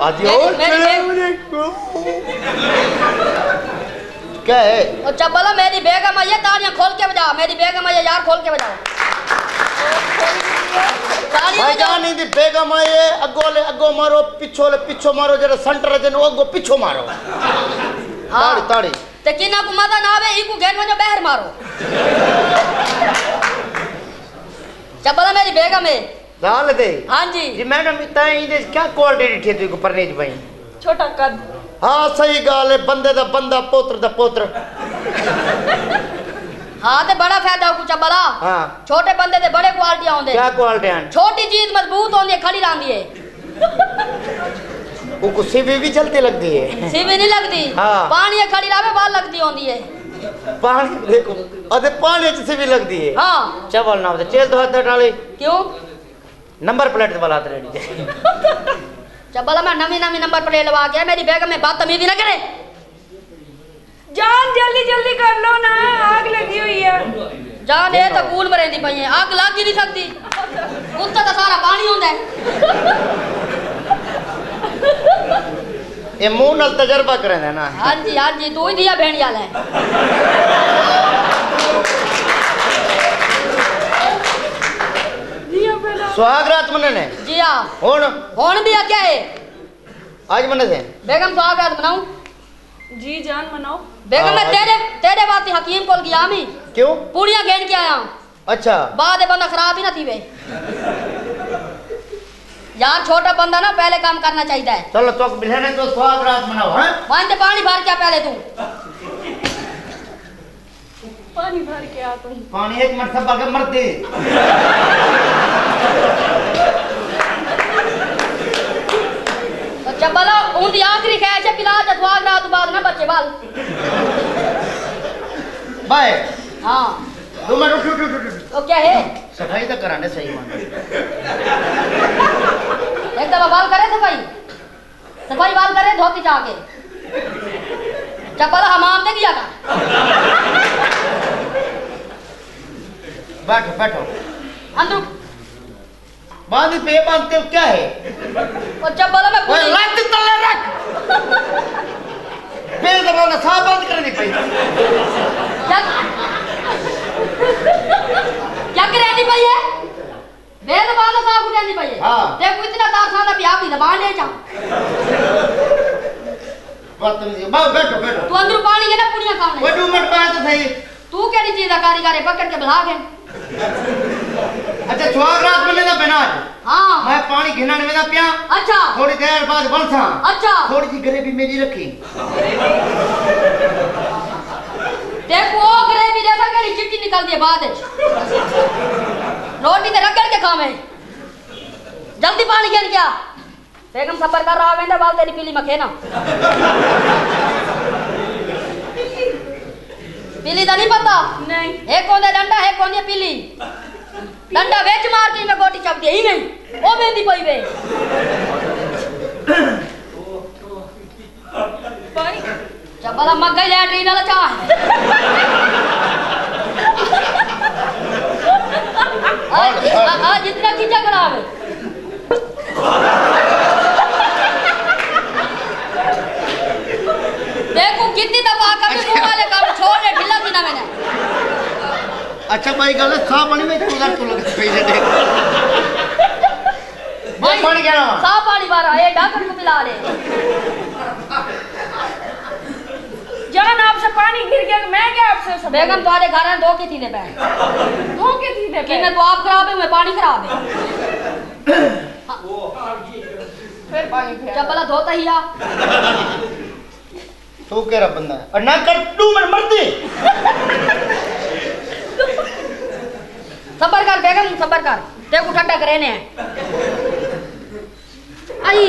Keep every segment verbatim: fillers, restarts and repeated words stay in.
क्या है? अच्छा बोलो मेरी बेगम ये तालियां खोल के बजाओ, मेरी बेगम ये यार खोल के बजाओ। तालियां दी बेगम ये अगो ले अगो मारो, पिछो ले पिछो मारो, जरा सेंटर जन अगो पिछो मारो। हां ताड़ी ते किना को मजा ना आवे, ई को घेर में बाहर मारो। चबला मेरी बेगम है लाल दे। हां जी जी मैडम ताई दे क्या क्वालिटी थी तू को परनेज भाई छोटा कद। हां सही गाल है, बंदे दा बंदा पोत्र दा पोत्र। हां ते बड़ा फायदा को चबला। हां छोटे बंदे दे बड़े क्वालिटी आंदे। क्या क्वालिटी आन? छोटी चीज मजबूत होंदी है, खड़ी रहंदी है। ओ को सीवी भी चलती लगती है। सीवी नहीं लगती। हां पानी है खड़ी रावे बाल लगती होंदी है। पानी देखो अदे पानी से भी लगती है। हां चवल ना तेल तो हाथ डाले क्यों नंबर प्लेट वाला हाथ रेडी चवल में नवी नवी नंबर प्लेट लगा गया। मेरी बेगम में बदतमीजी ना करे जान, जल्दी जल्दी कर लो ना, आग लगी हुई है जान। ये तो कूल में रहंदी पई है, आग लग ही नहीं सकती। कुत्ता तो सारा पानी होंदा है। ये मुंह नाल तजर्बा करेंदा ना। हां जी हां जी तू ही दिया भेणियाल है। दिया भेणा सुहाग रात मने ने जी हां हुन हुन भी आ क्या है आज मने से बेगम सुहाग रात मनाऊं जी जान मनाओ बेगम। मैं तेरे तेरे बात हकीम कोल गया मैं क्यों पूड़ियां घेन के आया। अच्छा बाद में बंदा खराब ही ना थी वे। यार छोटा बंदा ना पहले काम करना चाहिए। चलो तो बिलहने तो स्वाद रात मनाओ। हां मान दे पानी भर के पहले तू पानी भर के आ तू पानी एक मरसा भर के मर दे। अच्छा बोलो उंदी आखरी ख्वाहिश है पिला दे स्वाद रात बाद ना बच्चे बाल बाय। हां तू मैं उठ उठ उठ तो क्या है सफाई तो कराने सही मान। एक दफा बाल करे सफाई सफाई बाल करे धोती जाके चपला हमाम दे किया का। बैठो बैठो अंदर बांध पे बांधते हो क्या है? और चपला में पूरी लात तले रख फिर दबाना सा बंद करनी पड़ी क्या क्या करनी पड़ी है वे दबाना सा गुडनी पड़ी है। हां देखो इतना तारसाना भी आप ही दबान ले जा बात नहीं बा बैठो बैठो तू अंदर पानी है ना पुड़िया खाने बडू मत पाए तो सही तू केड़ी चीज का कारीगर है पकड़ के भला गए। अच्छा सुहाग रात में लेना बना। हां मैं पानी घिनन में ना पिया। अच्छा थोड़ी देर बाद बनसा। अच्छा थोड़ी सी गरीबी मेरी रखी देखो ओ गरीबी जैसा करी चिट्टी निकल दी बाद रोटी ते रगड़ के खावे जल्दी पानी घेन क्या बेगम सबर कर रहा वेंदा बाल तेरी पीली मखे ना पीली दा नहीं पता नहीं एक ओंदे डंडा है कोनी पीली डंडा वेच मार के मैं गोटी चप दे ही नहीं ओ मेंदी पई वे भाई जबला मगई लैटरी नाला चाह आज इतना की झगड़ा है देखो कितनी दफा कभी मुंह वाले काम छोड़ दे ढिला बिना मैंने। अच्छा भाई गल सा पानी में चला तो लग गई है देख भाई पानी क्या सा पानी बार ये ढाकन को मिला ले जान आपसे पानी गिर गया मैं क्या आपसे बेगम तुम्हारे घर में दो के थी ने बैठ दो के थी ने कि मैं तो आप खराब है मैं पानी खराब है वो फिर पानी फेर चपला धोता ही आ तू कह रहा बंदा और ना कर तू मर मरती सबर कर बेगम सबर कर देखो ठंडा करे ने आई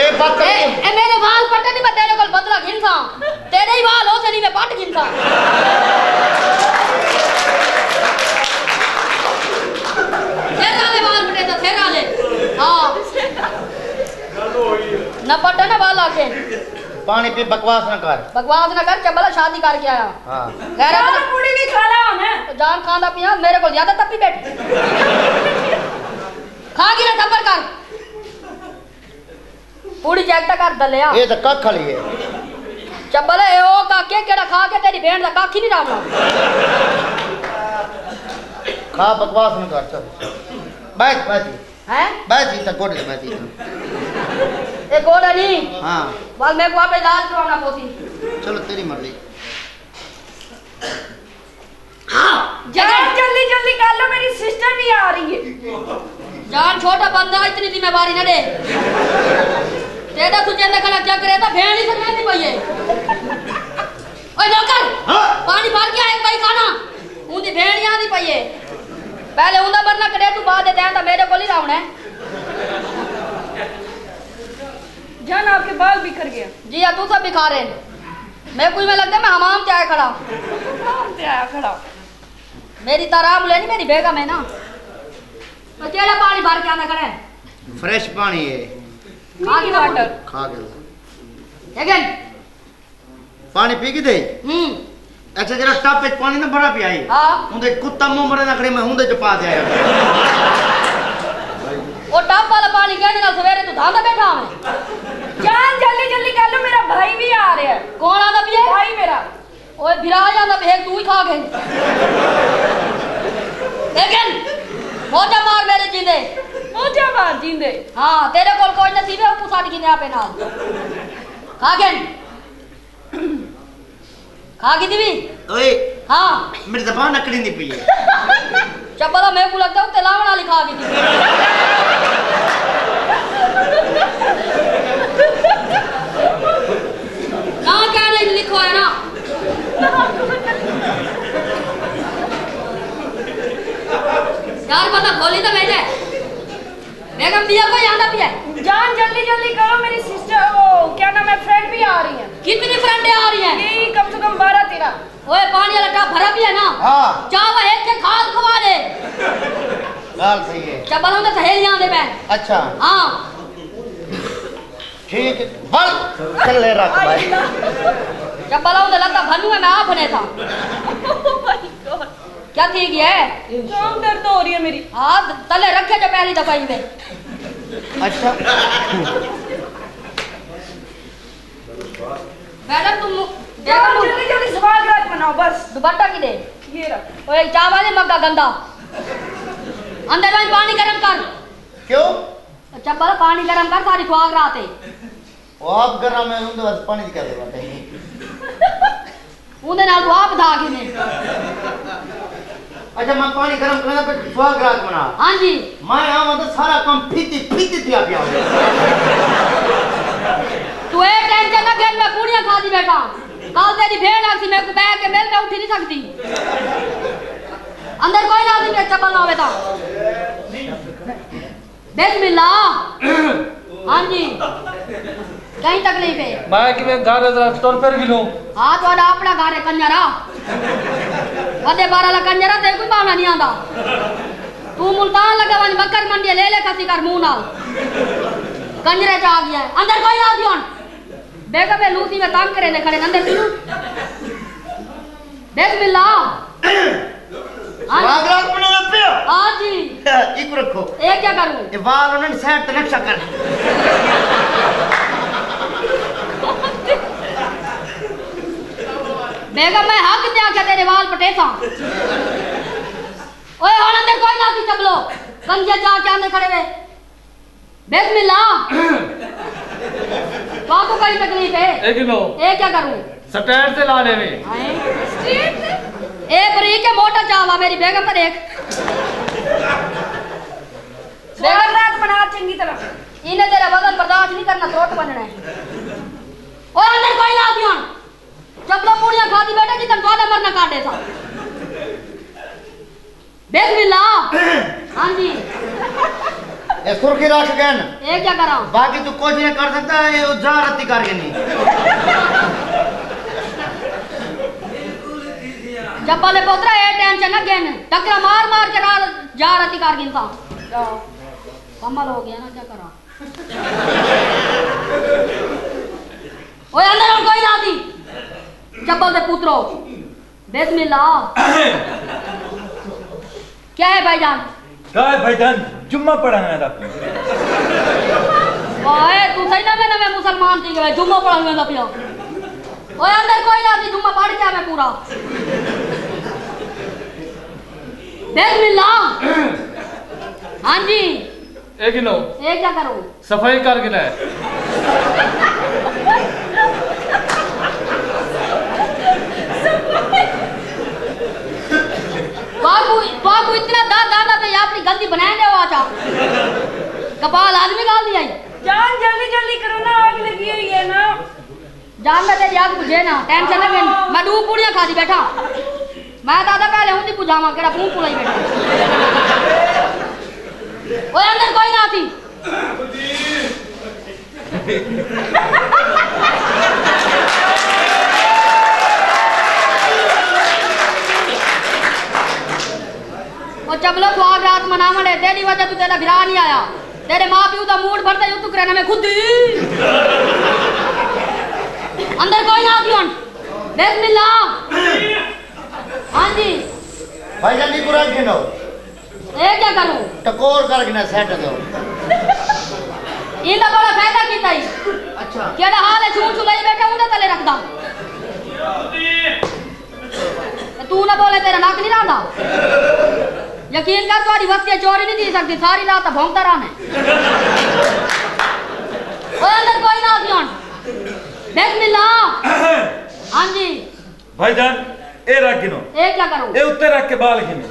ए बात ए, ए मेरे बाल पट्टे नहीं बतेरे को बदला गिनता तेरे ही बाल हो सरी में पट गिनता तेरा ले बाल पट्टे तो तेरा ले। हां गलो होई ना पट्टा ना बाल आके पानी पे बकवास ना कर बकवास ना कर चबला शादी करके आया। हां गैर पूरी नहीं खाला मैं जान खांदा पिया मेरे को ज्यादा तपी बैठी ಹಾಗಿರ ತಪ್ಪರ್ಕಾರ पूरी जैकटा कर दलिया ये तो कख खा लिए चबले ए ओ काके केड़ा खा के तेरी भेंड दा काख ही नहीं रावना खा बकवास न कर चल बैठ बैठ हैं बैठ इधर गोड़ बैठ इधर ए गोड़ा जी हां वाल मैं को पे लाल करवाना पोती चलो तेरी मर्जी हां जल्दी जल्दी कर लो मेरी सिस्टर भी आ रही है जान छोटा बंदा इतनी जिम्मेदारी न दे तेरा तुझे ना कला क्या करे था भेड़ ही सर नहीं पाई है ओए नौकर हां पानी भर के आए भाई खाना उंदी भेड़ यहां नहीं पाई है पहले उंदा भरना करे तू बाद देता है मेरे को ही रावण है जान आपके बाल बिखर गया जी आ तू सब बिखा रहे मैं कुछ में लगता मैं हमाम जाए खड़ा हमाम से आया खड़ा मेरी ताराम लेनी मेरी बेगम है ना तेरा पानी भर के आना खड़ा है फ्रेश पानी है खाली वाटर खा के अगेन पानी पी के दे हम अच्छा जरा टप पे पानी ना भरा पियाई हां उंदे कुत्ता मुंह मरे ना खड़े मैं उंदे च पा दे आया ओ टप वाला पानी कहने ना सवेरे तू धांदा बैठा है जान जल्दी जल्दी कर लो मेरा भाई भी आ रहा है कौन आदा पिए भाई मेरा ओए भिरा जांदा भेग तू ही खा गई अगेन मोजा मार मेरे जींदे मोजा मार जींदे हां तेरे कोल कोई नसीब है तू साडी किने आपे नाल खागन खागी दीवी ओए हां मेरी जबान नकली नहीं पई है चबला मैं को लगता हूं तलावण वाली खागी थी ना कहने लिखो है ना यार पता खोली तो बैठे बेगम दिया को यहां ना पिया जान जल्दी जल्दी करो मेरी सिस्टर ओ क्या नाम है फ्रेंड भी आ रही है कितनी फ्रेंड आ रही है नहीं कम से कम बारह तेरह ओए पानी वाला टप भरा भी है ना हां चावा एक के खाल खवा दे लाल सही है क्या बनाऊं तो सहेल यहां दे मैं अच्छा हां ठीक बल चल ले रख भाई क्या बनाऊं तो लता भन्नू है मैं आ बने था ओ माय गॉड क्या थी गया है काम दर्द हो रही है मेरी हां तले रखे जो पहली दवाई में अच्छा मैडम तुम देखो जल्दी जल्दी सवाल रात बनाओ बस दुपट्टा की दे ये रख ओए चावल है मग्गा गंदा अंदर में पानी गरम कर क्यों अच्छा बड़ा पानी गरम कर सारी खुआग रात है वो आप गरम है उनके बस पानी क्या दे बातें उनके नाल वो आप धागे ने अच्छा मैं पानी गरम करना पे स्वाग रात बना हां जी मैं आवा तो सारा काम फीती फीती दिया पिया तू एक टेंशन ना कर मैं पूड़ियां खा दी बेटा कल तेरी भेड़ आसी मैं को बैठ के मेल में उठ नहीं सकती अंदर कोई ना आदमी अच्छा बना बेटा बिस्मिल्लाह हां जी कहीं तकलीफ है मैं कि मैं घर जरा तौर पर भी लूं हां तोड़ा अपना घर है कन्यारा वदे बारा ला कंजरा ते कोई बावना नहीं आंदा तू मुल्तान लगावन बकर मंडी ले ले खसी कर मुंह नाल कंजरे जा गया है अंदर कोई आ दियोन बेगम है लूसी में काम करे ने खड़े अंदर तू बिस्मिल्लाह स्वागत रात बने पियो हां जी एक रखो ये क्या करूं ये बाल उन्होंने साइड पे नक्शा कर बेगम मैं हक ते आके तेरे वाल पटेसा ओए हन अंदर कोई ना की चबलो गंजे जा के अंदर खड़े वे बिस्मिल्लाह बाको कई तकलीफ है ए किलो ए क्या करूं स्ट्रेट से ला लेवे हाय स्ट्रेट से ए बरीक है मोटा चावा मेरी बेगम पर देख बेगम रात बना चंगी तरह इने तेरा वजन बर्दाश्त नहीं करना सोट बनना है ओए अंदर कोई ना आदियों चपला पूड़ियां खादी बेटा कि तन वादा मरना काटे सा बिस्मिल्लाह हां जी ए सुरखी रख गन ए क्या करा बाकी तू कुछ नहीं कर सकता ये उजारती करके नहीं चपले पोतरा ए टेंशन ना गन टकरा मार मार के रात जारती करके इंसान कमाल हो गया ना क्या करा ओए अंदर और कोई ना थी चप्पल दे पुत्रो बिस्मिल्लाह क्या है भाईजान क्या है भाईजान जुम्मा पढ़ाना था ओए तू सही ना मैं मैं मुसलमान थी गए जुम्मा पढ़ाना था पिया ओए अंदर कोई ना थी जुम्मा पढ़ गया मैं पूरा बिस्मिल्लाह। हां जी एक किलो एक क्या करो सफाई कर के लाए बाबू बाबू इतना दांत दांत तो ये अपनी गलती बनाएंगे वो आचा कपाल आदमी गाल दिया जान जल्दी जल्दी करो ना आग लगी हुई है ना जान मैं तेरी आग बुझे ना टेंशन ना मैं डूब पूड़ियां खा दी बैठा मैं दादा पहले हूँ ती पुजामा केरा पूंछ पुलाई बैठा वो अंदर कोई ना थी और चबलो तू आज रात मना मले तेरी वजह तू तेरा भिरा नहीं आया तेरे माँ प्यू का मूड भरता यूं तू करना मैं खुद अंदर कोई ना आती हूँ बिस्मिल्लाह। हाँ जी भाई जानी कुरान गिनो ये क्या करूँ टकोर कर गिना सेट दो इनका बड़ा फायदा कितना ही अच्छा क्या हाल है चून चुलाई बैठा हूँ ना तले रख दां तू ना बोले तेरा नाक नहीं रहा यकीन कर तुम्हारी वस्तियाँ चोरी नहीं दी सकती सारी रात भौंकता रहा मैं और अंदर कोई ना आती हूँ बिस्मिल्लाह। हाँ जी भाईजान ए रख गिनो ए क्या करूँ ए उत्ते रख के बाल गिनो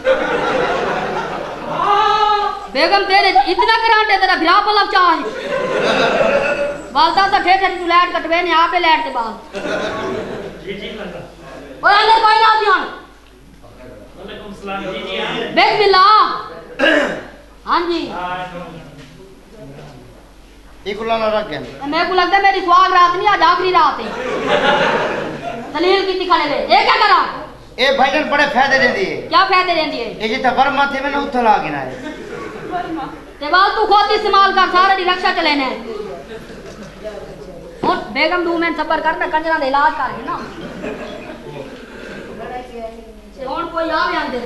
बेगम तेरे इतना कराटे तेरा भिरा पलब चाहे बालता सा ठेठ तू लैट कटवे ने आपे लैट के बाल और अंदर कोई ना आती हूँ हाँ जी मैं को लगता है मेरी स्वाग रात नहीं आज आखिरी रात है दलील की दिखाने दे ये क्या करा ये भाईजन बड़े फायदे देंदी है क्या फायदे देंदी है ये जितना वर्मा थे मैंने उतना ला गिना है ते बाल तू खुद इस्तेमाल कर सारा दी रक्षा चलेने और बेगम दू मैं सबर करना कंजरा दे इलाज कर ना कौन कोई आ गया अंदर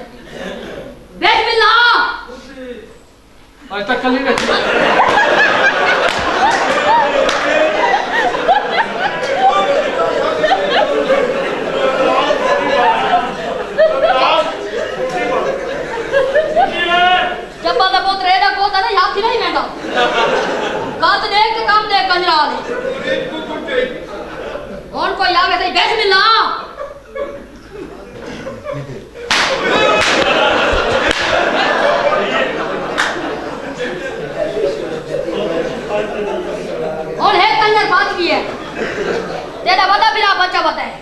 बिस्मिल्लाह आज तक कल ही रह जब बात बहुत रेड़ा कोता ना याद थी नहीं मैंडा बात देख के काम देख कंजरा वाली कौन कोई आ गया बिस्मिल्लाह तेरा बता फिर आप बच्चा बताए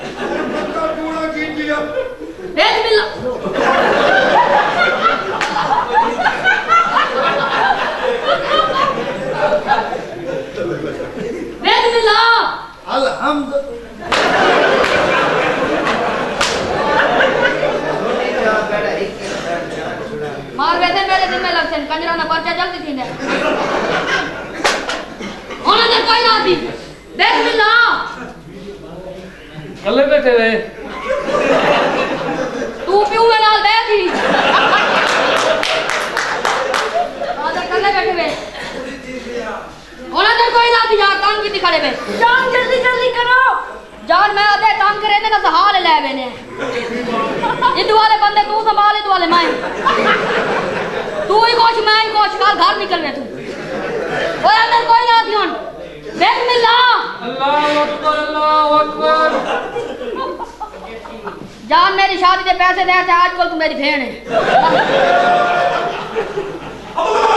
मार वैसे मेरे दिन में लक्षण कंजरा ना पर्चा जल्दी थी उन्होंने कोई ना थी बिस्मिल्लाह कल्ले बैठे वे तू क्यों मेरे नाल बैठी आजा कल्ले बैठे वे ओना कोई ना थी यार काम की दिखाड़े वे जान जल्दी जल्दी करो जान मैं आधे काम करे ने ना सहाल ले वे ने इन वाले बंदे तू संभाल इन वाले मैं तू ही कोच मैं ही कोच कल घर निकल वे तू ओए अंदर कोई ना थी हूं बिस्मिल्लाह। अल्लाह अकबर अल्लाह अकबर जान मेरी शादी के पैसे देते आजकल तू मेरी भेड़ है